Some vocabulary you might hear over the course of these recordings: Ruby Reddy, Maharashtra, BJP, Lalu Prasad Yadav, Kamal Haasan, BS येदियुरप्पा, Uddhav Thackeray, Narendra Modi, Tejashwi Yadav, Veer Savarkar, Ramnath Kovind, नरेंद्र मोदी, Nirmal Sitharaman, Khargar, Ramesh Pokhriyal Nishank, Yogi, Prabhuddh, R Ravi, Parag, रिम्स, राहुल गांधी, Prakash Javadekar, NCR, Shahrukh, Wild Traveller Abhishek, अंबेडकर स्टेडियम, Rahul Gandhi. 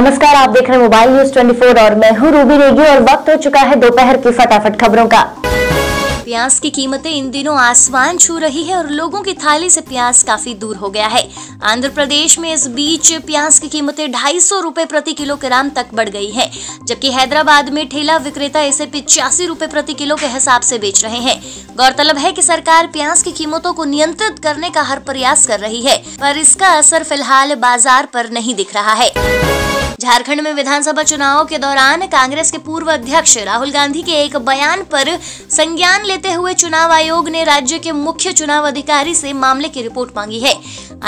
नमस्कार, आप देख रहे हैं मोबाइल न्यूज 24 और मैं हूं रूबी रेड्डी और वक्त हो चुका है दोपहर की फटाफट खबरों का। प्याज की कीमतें इन दिनों आसमान छू रही है और लोगों की थाली से प्याज काफी दूर हो गया है। आंध्र प्रदेश में इस बीच प्याज की कीमतें 250 रुपए प्रति किलोग्राम तक बढ़ गई है, जबकि हैदराबाद में ठेला विक्रेता इसे 85 रुपए प्रति किलो के हिसाब से बेच रहे हैं। गौरतलब है कि सरकार प्याज की कीमतों को नियंत्रित करने का हर प्रयास कर रही है, पर इसका असर फिलहाल बाजार पर नहीं दिख रहा है। झारखंड में विधानसभा चुनाव के दौरान कांग्रेस के पूर्व अध्यक्ष राहुल गांधी के एक बयान पर संज्ञान लेते हुए चुनाव आयोग ने राज्य के मुख्य चुनाव अधिकारी से मामले की रिपोर्ट मांगी है।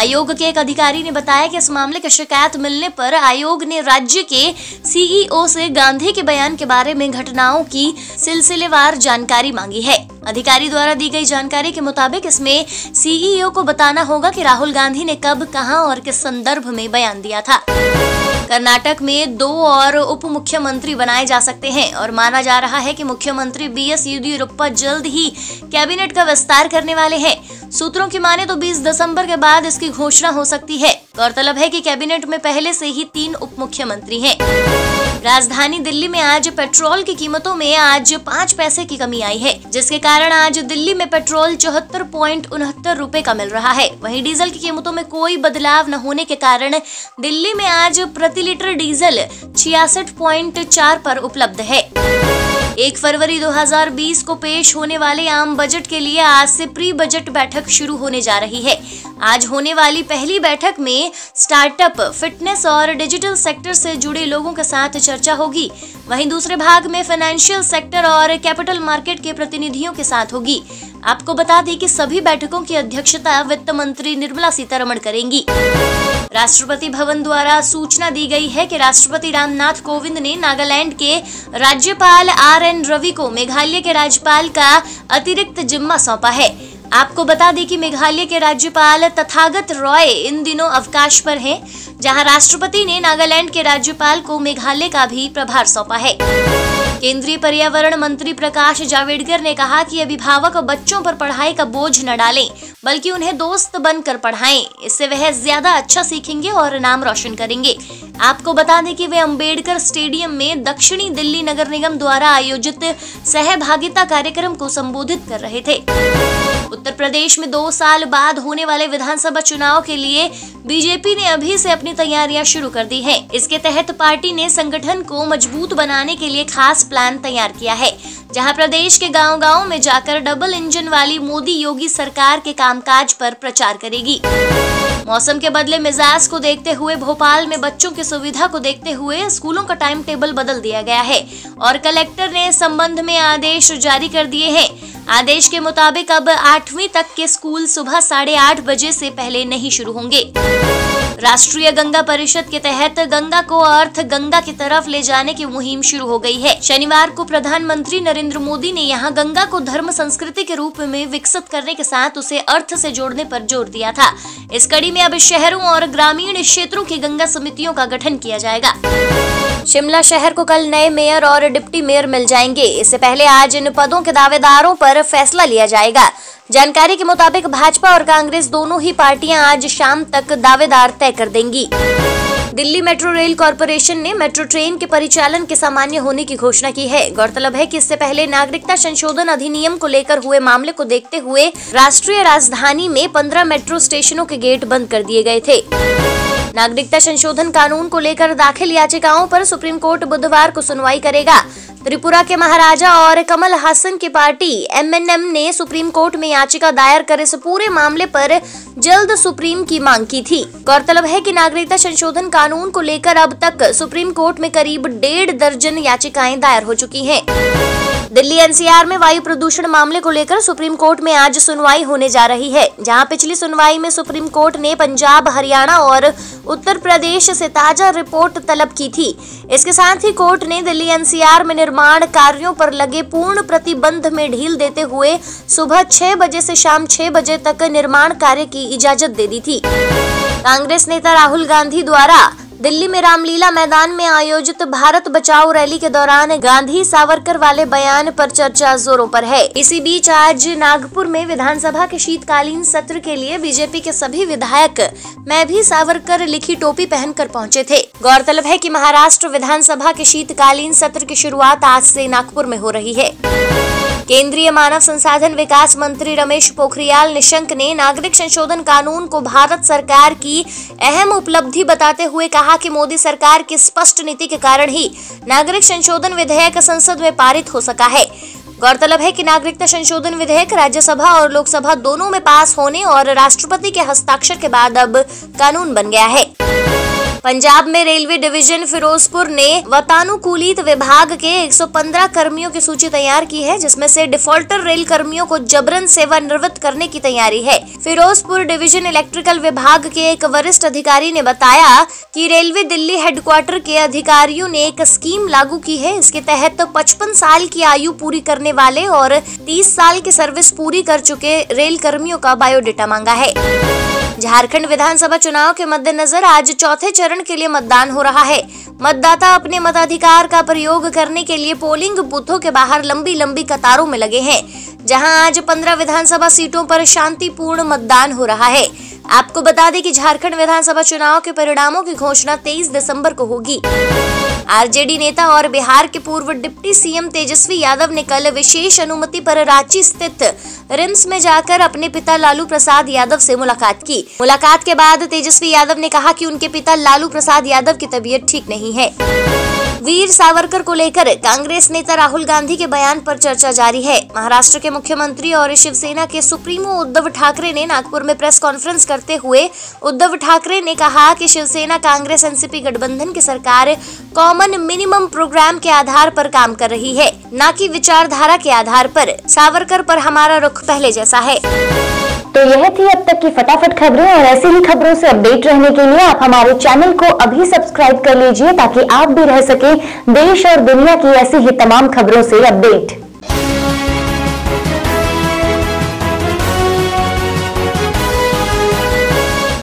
आयोग के एक अधिकारी ने बताया कि इस मामले की शिकायत मिलने पर आयोग ने राज्य के सीईओ से गांधी के बयान के बारे में घटनाओं की सिलसिलेवार जानकारी मांगी है। अधिकारी द्वारा दी गई जानकारी के मुताबिक इसमें सीईओ को बताना होगा कि राहुल गांधी ने कब, कहां और किस संदर्भ में बयान दिया था। कर्नाटक में 2 और उप मुख्यमंत्री बनाए जा सकते हैं और माना जा रहा है कि मुख्यमंत्री BS येदियुरप्पा जल्द ही कैबिनेट का विस्तार करने वाले हैं। सूत्रों की माने तो 20 दिसंबर के बाद इसकी घोषणा हो सकती है। गौरतलब है कि कैबिनेट में पहले से ही 3 उप मुख्यमंत्री हैं। राजधानी दिल्ली में आज पेट्रोल की कीमतों में आज 5 पैसे की कमी आई है, जिसके कारण आज दिल्ली में पेट्रोल 74.69 रुपए का मिल रहा है। वहीं डीजल की कीमतों में कोई बदलाव न होने के कारण दिल्ली में आज प्रति लीटर डीजल 66.4 पर उपलब्ध है। 1 फरवरी 2020 को पेश होने वाले आम बजट के लिए आज से प्री बजट बैठक शुरू होने जा रही है। आज होने वाली पहली बैठक में स्टार्टअप, फिटनेस और डिजिटल सेक्टर से जुड़े लोगों के साथ चर्चा होगी। वहीं दूसरे भाग में फाइनेंशियल सेक्टर और कैपिटल मार्केट के प्रतिनिधियों के साथ होगी। आपको बता दें कि सभी बैठकों की अध्यक्षता वित्त मंत्री निर्मला सीतारमण करेंगी। राष्ट्रपति भवन द्वारा सूचना दी गई है कि राष्ट्रपति रामनाथ कोविंद ने नागालैंड के राज्यपाल R Ravi को मेघालय के राज्यपाल का अतिरिक्त जिम्मा सौंपा है। आपको बता दें कि मेघालय के राज्यपाल तथागत रॉय इन दिनों अवकाश पर हैं, जहां राष्ट्रपति ने नागालैंड के राज्यपाल को मेघालय का भी प्रभार सौंपा है। केंद्रीय पर्यावरण मंत्री प्रकाश जावड़ेकर ने कहा कि अभिभावक बच्चों पर पढ़ाई का बोझ न डालें, बल्कि उन्हें दोस्त बनकर पढ़ाएं। इससे वह ज्यादा अच्छा सीखेंगे और नाम रोशन करेंगे। आपको बता दें कि वे अंबेडकर स्टेडियम में दक्षिणी दिल्ली नगर निगम द्वारा आयोजित सहभागिता कार्यक्रम को संबोधित कर रहे थे। उत्तर प्रदेश में 2 साल बाद होने वाले विधानसभा चुनाव के लिए बीजेपी ने अभी से अपनी तैयारियां शुरू कर दी हैं। इसके तहत पार्टी ने संगठन को मजबूत बनाने के लिए खास प्लान तैयार किया है, जहां प्रदेश के गांव-गांव में जाकर डबल इंजन वाली मोदी योगी सरकार के कामकाज पर प्रचार करेगी। मौसम के बदले मिजाज को देखते हुए भोपाल में बच्चों की सुविधा को देखते हुए स्कूलों का टाइम टेबल बदल दिया गया है और कलेक्टर ने इस संबंध में आदेश जारी कर दिए हैं। आदेश के मुताबिक अब 8वीं तक के स्कूल सुबह 8:30 बजे से पहले नहीं शुरू होंगे। राष्ट्रीय गंगा परिषद के तहत गंगा को अर्थ गंगा की तरफ ले जाने की मुहिम शुरू हो गई है। शनिवार को प्रधानमंत्री नरेंद्र मोदी ने यहां गंगा को धर्म संस्कृति के रूप में विकसित करने के साथ उसे अर्थ से जोड़ने पर जोर दिया था। इस कड़ी में अब शहरों और ग्रामीण क्षेत्रों की गंगा समितियों का गठन किया जाएगा। शिमला शहर को कल नए मेयर और डिप्टी मेयर मिल जाएंगे। इससे पहले आज इन पदों के दावेदारों पर फैसला लिया जाएगा। जानकारी के मुताबिक भाजपा और कांग्रेस दोनों ही पार्टियां आज शाम तक दावेदार तय कर देंगी। दिल्ली मेट्रो रेल कॉरपोरेशन ने मेट्रो ट्रेन के परिचालन के सामान्य होने की घोषणा की है। गौरतलब है कि इससे पहले नागरिकता संशोधन अधिनियम को लेकर हुए मामले को देखते हुए राष्ट्रीय राजधानी में 15 मेट्रो स्टेशनों के गेट बंद कर दिए गए थे। नागरिकता संशोधन कानून को लेकर दाखिल याचिकाओं पर सुप्रीम कोर्ट बुधवार को सुनवाई करेगा। त्रिपुरा के महाराजा और कमल हासन की पार्टी MNM ने सुप्रीम कोर्ट में याचिका दायर कर इस पूरे मामले पर जल्द सुप्रीम की मांग की थी। गौरतलब है कि नागरिकता संशोधन कानून को लेकर अब तक सुप्रीम कोर्ट में करीब 1.5 दर्जन याचिकाएं दायर हो चुकी हैं। दिल्ली NCR में वायु प्रदूषण मामले को लेकर सुप्रीम कोर्ट में आज सुनवाई होने जा रही है, जहां पिछली सुनवाई में सुप्रीम कोर्ट ने पंजाब, हरियाणा और उत्तर प्रदेश से ताजा रिपोर्ट तलब की थी। इसके साथ ही कोर्ट ने दिल्ली NCR में निर्माण कार्यों पर लगे पूर्ण प्रतिबंध में ढील देते हुए सुबह 6 बजे से शाम 6 बजे तक निर्माण कार्य की इजाजत दे दी थी। कांग्रेस नेता राहुल गांधी द्वारा दिल्ली में रामलीला मैदान में आयोजित भारत बचाओ रैली के दौरान गांधी सावरकर वाले बयान पर चर्चा जोरों पर है। इसी बीच आज नागपुर में विधानसभा के शीतकालीन सत्र के लिए बीजेपी के सभी विधायक मैं भी सावरकर लिखी टोपी पहनकर पहुंचे थे। गौरतलब है कि महाराष्ट्र विधानसभा के शीतकालीन सत्र की शुरुआत आज से नागपुर में हो रही है। केंद्रीय मानव संसाधन विकास मंत्री रमेश पोखरियाल निशंक ने नागरिक संशोधन कानून को भारत सरकार की अहम उपलब्धि बताते हुए कहा कि मोदी सरकार की स्पष्ट नीति के कारण ही नागरिक संशोधन विधेयक संसद में पारित हो सका है। गौरतलब है कि नागरिकता संशोधन विधेयक राज्यसभा और लोकसभा दोनों में पास होने और राष्ट्रपति के हस्ताक्षर के बाद अब कानून बन गया है। पंजाब में रेलवे डिवीजन फिरोजपुर ने वातानुकूलित विभाग के 115 कर्मियों की सूची तैयार की है, जिसमें से डिफॉल्टर रेल कर्मियों को जबरन सेवानिवृत्त करने की तैयारी है। फिरोजपुर डिवीजन इलेक्ट्रिकल विभाग के एक वरिष्ठ अधिकारी ने बताया कि रेलवे दिल्ली हेडक्वार्टर के अधिकारियों ने एक स्कीम लागू की है। इसके तहत 55 साल की आयु पूरी करने वाले और 30 साल की सर्विस पूरी कर चुके रेल कर्मियों का बायोडेटा मांगा है। झारखंड विधानसभा चुनाव के मद्देनजर आज चौथे चरण के लिए मतदान हो रहा है। मतदाता अपने मताधिकार का प्रयोग करने के लिए पोलिंग बूथों के बाहर लंबी लंबी कतारों में लगे हैं, जहां आज 15 विधानसभा सीटों पर शांतिपूर्ण मतदान हो रहा है। आपको बता दें कि झारखंड विधानसभा चुनाव के परिणामों की घोषणा 23 दिसंबर को होगी। आरजेडी नेता और बिहार के पूर्व डिप्टी सीएम तेजस्वी यादव ने कल विशेष अनुमति पर रांची स्थित रिम्स में जाकर अपने पिता लालू प्रसाद यादव से मुलाकात की। मुलाकात के बाद तेजस्वी यादव ने कहा कि उनके पिता लालू प्रसाद यादव की तबीयत ठीक नहीं है। वीर सावरकर को लेकर कांग्रेस नेता राहुल गांधी के बयान पर चर्चा जारी है। महाराष्ट्र के मुख्यमंत्री और शिवसेना के सुप्रीमो उद्धव ठाकरे ने नागपुर में प्रेस कॉन्फ्रेंस करते हुए उद्धव ठाकरे ने कहा कि शिवसेना कांग्रेस एनसीपी गठबंधन की सरकार कॉमन मिनिमम प्रोग्राम के आधार पर काम कर रही है, न कि विचारधारा के आधार पर। सावरकर पर हमारा रुख पहले जैसा है। तो यह थी अब तक की फटाफट खबरें, और ऐसी ही खबरों से अपडेट रहने के लिए आप हमारे चैनल को अभी सब्सक्राइब कर लीजिए ताकि आप भी रह सकें देश और दुनिया की ऐसी ही तमाम खबरों से अपडेट।